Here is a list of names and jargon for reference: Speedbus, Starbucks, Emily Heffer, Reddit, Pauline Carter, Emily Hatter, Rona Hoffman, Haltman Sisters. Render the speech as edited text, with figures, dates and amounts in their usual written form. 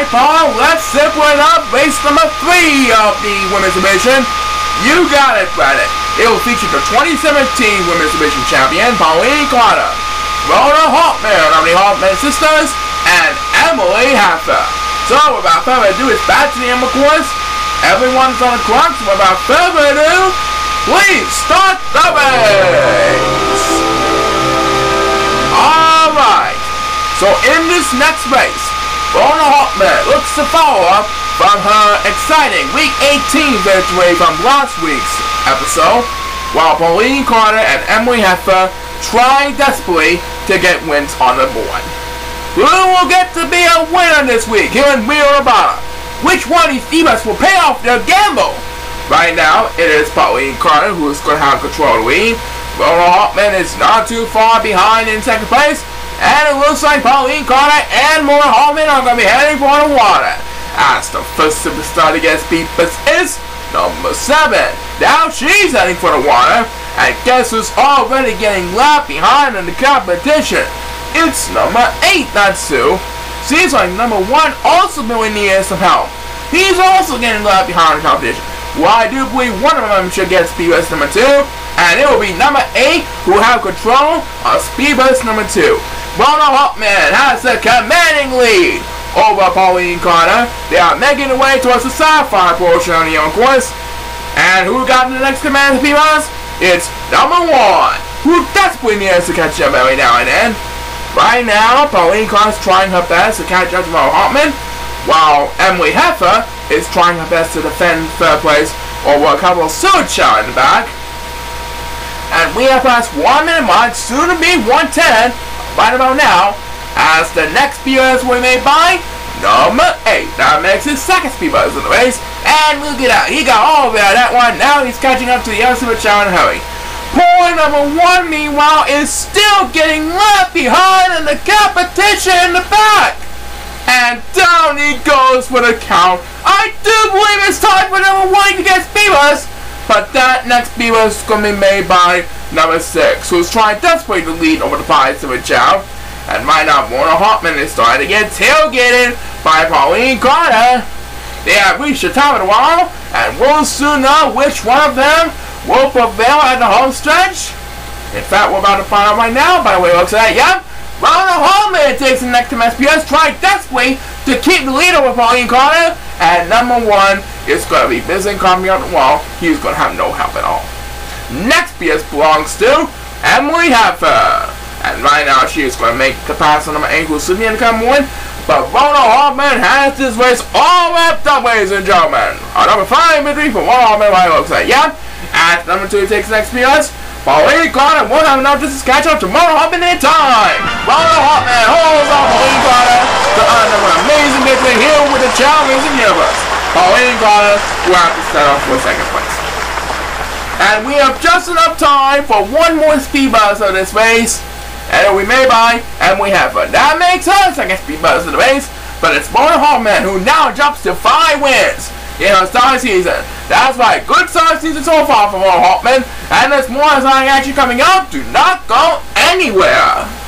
Nightfall, let's simple it up. Race number 3 of the women's division. You got it, Reddit. It will feature the 2017 women's division champion Pauline Carter, Rona Hoffman, Emily Haltman Sisters, and Emily Hatter. So without further ado, it's back to the end of course. Everyone is on the clock, so without further ado, please start the race. Alright, so in this next race, Rona Hoffman looks to follow up from her exciting Week 18 victory from last week's episode, while Pauline Carter and Emily Heffer try desperately to get wins on the board. Who will get to be a winner this week here in Rio Nevada? Which one of these Speedbus will pay off their gamble? Right now, it is Pauline Carter who is going to have control of the lead. Rona Hoffman is not too far behind in second place. And it looks like Pauline Carter and Rona Hoffman are going to be heading for the water, as the first superstar to get Speedbus is number 7. Now she's heading for the water, and guess who's already getting left behind in the competition? It's number 8, that's who. Seems like number 1 also really needs some help. He's also getting left behind in the competition. Well, I do believe one of them should get Speedbus number 2, and it will be number 8 who have control of Speedbus number 2. Rona Hoffman has a commanding lead over Pauline Carter. They are making their way towards the sci-fi portion of the course. And who got in the next command of Speedbus? It's number 1, who desperately needs to catch up every now and then. Right now, Pauline Carter is trying her best to catch up to Rona Hoffman, while Emily Heffer is trying her best to defend third place over a couple of Socha in the back. And we have passed 1 minute mark, soon to be 1:10. Right about now, as the next Speedbus will be made by number 8. That makes his second Speedbus in the race. And look at that, he got all over that one. Now he's catching up to the other child in a hurry. Poor number 1, meanwhile, is still getting left behind in the competition in the back. And down he goes for the count. I do believe it's time for number 1 to get Speedbus, but that next Speedbus is going to be made by number 6, who's trying desperately to lead over the pies to a child. And right now, Rona Hoffman is starting to get tailgated by Pauline Carter. They have reached the top of the wall, and we'll soon know which one of them will prevail at the home stretch. In fact, we're about to find out right now, by the way, looks like, yep, Rona Hoffman takes the next to MSPS, trying desperately to keep the lead over Pauline Carter. And number 1 is going to be busy climbing up the wall. He's going to have no help at all. Next PS belongs to Emily Heffer, and right now she is going to make the pass on number 8, who's sitting in the come one. But Rona Hoffman has this race all wrapped up, ladies and gentlemen. Our number 5 victory for Rona Hoffman, right, looks like, yeah. At number 2 takes the next PS. Pauline Carter won't have enough just to catch up to Rona Hoffman in time. Rona Hoffman holds on Pauline Carter to earn an amazing victory here with the challenges in universe. Pauline Carter will have to set off for second place. And we have just enough time for one more Speedbus of this race, and it'll be made by Emily Heffer. That makes her second Speedbus of the race, but it's Rona Hoffman who now jumps to 5 wins in her star season. That's right, good star season so far for Rona Hoffman, and there's more exciting action coming up. Do not go anywhere.